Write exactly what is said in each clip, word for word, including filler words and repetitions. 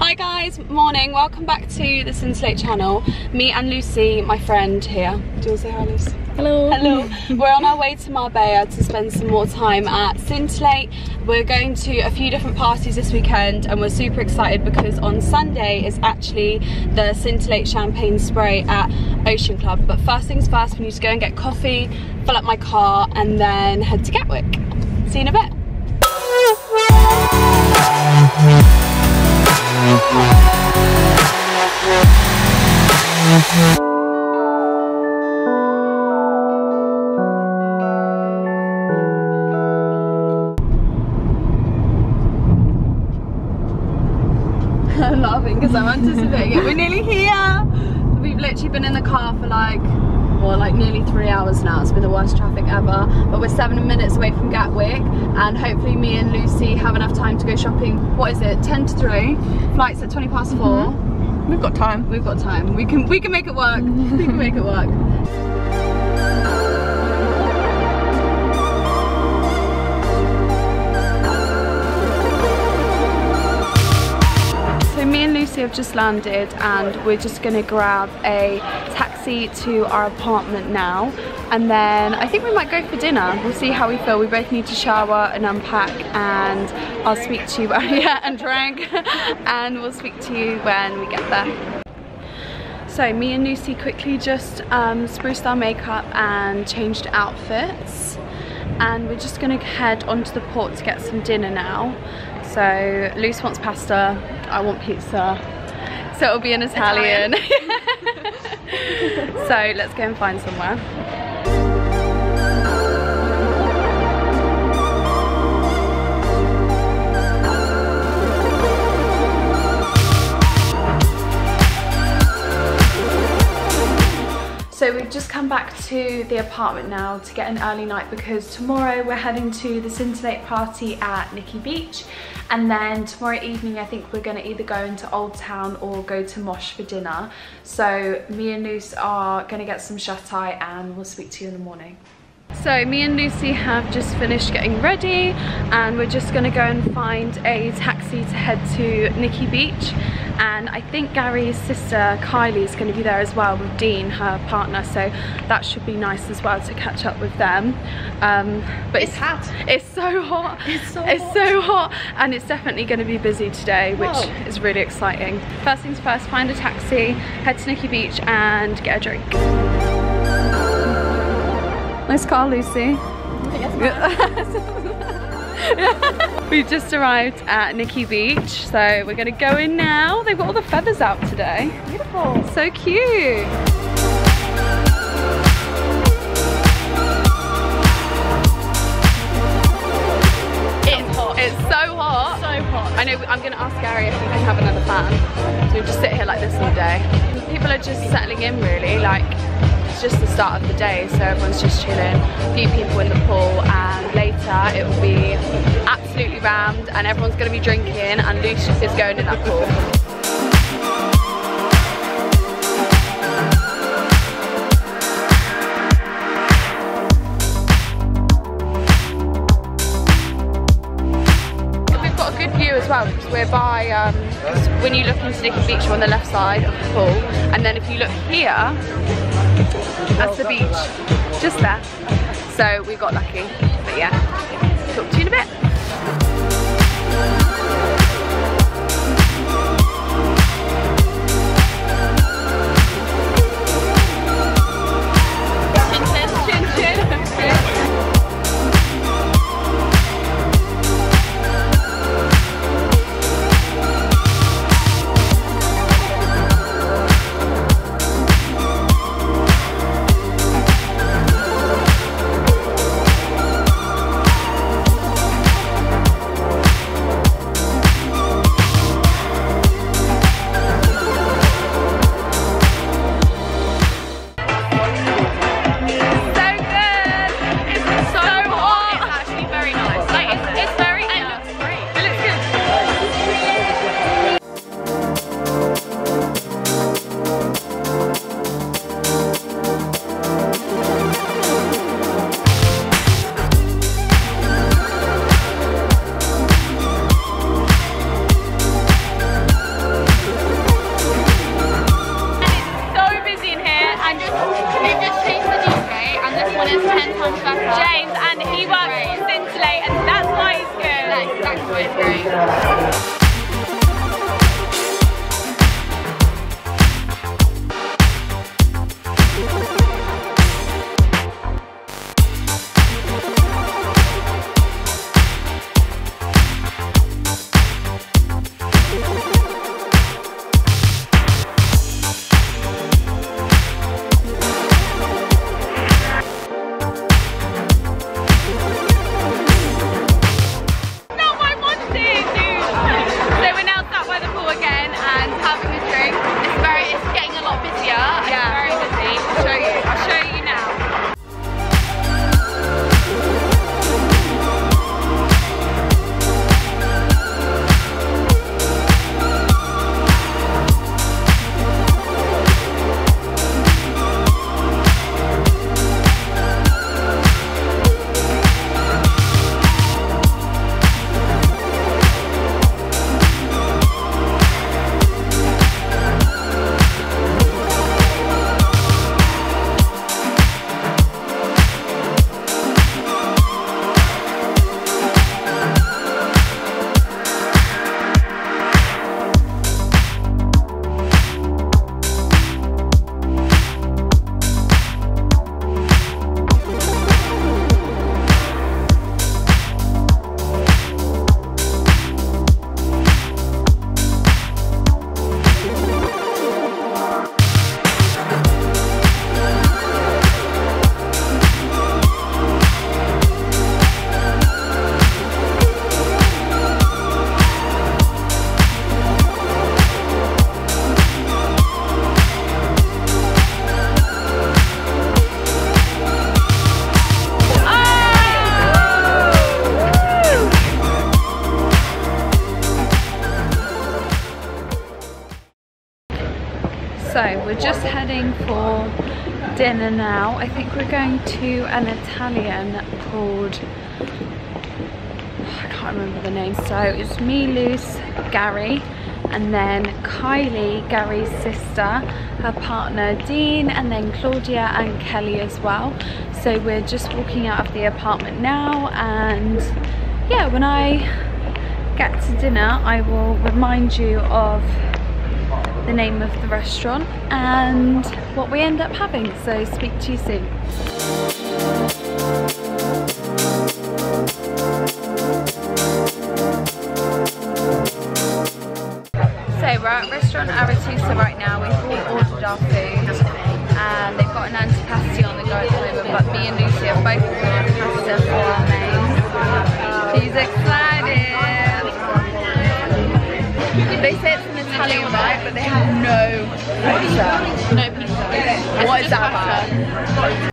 Hi guys, morning, welcome back to the Scintillate channel. Me and Lucy, my friend here. Do you want to say hi, Lucy? Hello. Hello. We're on our way to Marbella to spend some more time at Scintillate. We're going to a few different parties this weekend and we're super excited because on Sunday is actually the Scintillate Champagne Spray at Ocean Club. But first things first, we need to go and get coffee, fill up my car and then head to Gatwick. See you in a bit. I'm laughing because I'm anticipating it. We're nearly here. We've literally been in the car for like well like nearly three hours now. It's been the worst traffic ever, but we're seven minutes away from Gatwick and hopefully me and Lucy have enough time to go shopping. What is it, ten to three? Flight's at twenty past four. Mm-hmm. We've got time. We've got time. We can we can make it work. We can make it work. Me and Lucy have just landed and we're just gonna grab a taxi to our apartment now and then I think we might go for dinner. We'll see how we feel. We both need to shower and unpack and I'll speak to you about yeah and drink and we'll speak to you when we get there. So me and Lucy quickly just um, spruced our makeup and changed outfits and we're just gonna head onto the port to get some dinner now. So Lucy wants pasta, I want pizza, so it'll be an Italian. Italian. So let's go and find somewhere. So we've just come back to the apartment now to get an early night because tomorrow we're heading to the Scintillate party at Nikki Beach and then tomorrow evening I think we're going to either go into Old Town or go to Mosh for dinner. So me and Luce are going to get some shut-eye and we'll speak to you in the morning. So me and Lucy have just finished getting ready and we're just going to go and find a taxi to head to Nikki Beach. And I think Gary's sister Kylie is going to be there as well with Dean, her partner, so that should be nice as well to catch up with them. Um, but it's, it's hot. It's so hot. It's so it's hot. so hot, and it's definitely going to be busy today, which Whoa. is really exciting. First things first, find a taxi, head to Nikki Beach, and get a drink. Nice car, Lucy. We've just arrived at Nikki Beach, so we're gonna go in now. They've got all the feathers out today. Beautiful. So cute. It's hot. It's so hot. So hot. I know, I'm gonna ask Gary if we can have another fan. So we just sit here like this all day. People are just settling in really, like, it's just the start of the day, so everyone's just chilling. A few people in the pool, and later it will be absolutely rammed, and everyone's going to be drinking, and Luce is going in that pool. Well, because we're by, um, when you look into Nikki Beach, you're on the left side of the pool, and then if you look here, that's the beach, just there. So we got lucky, but yeah, talk to you in a bit. So we're just heading for dinner now. I think we're going to an Italian called, I can't remember the name. So it's me, Lucy, Gary, and then Kylie, Gary's sister, her partner Dean, and then Claudia and Kelly as well. So we're just walking out of the apartment now, and yeah, when I get to dinner I will remind you of the name of the restaurant and what we end up having. So speak to you soon. We're at restaurant Arethusa right now. We've all ordered our food and they've got an antipasti on the go at the moment, but me and Lucy are both ordered antipasta for our main. She's excited! They say it's an Italian right, but they have no pizza. No pizza. It's what is that about?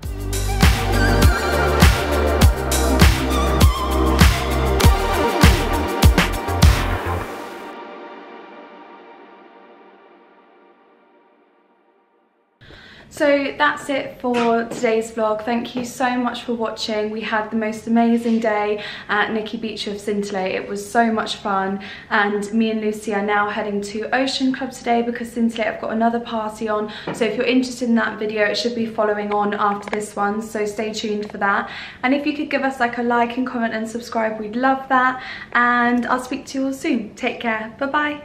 So that's it for today's vlog. Thank you so much for watching. We had the most amazing day at Nikki Beach of Scintillate. It was so much fun, and me and Lucy are now heading to Ocean Club today because Scintillate have got another party on. So if you're interested in that video, it should be following on after this one, so stay tuned for that. And if you could give us like a like and comment and subscribe, we'd love that. And I'll speak to you all soon. Take care. Bye bye.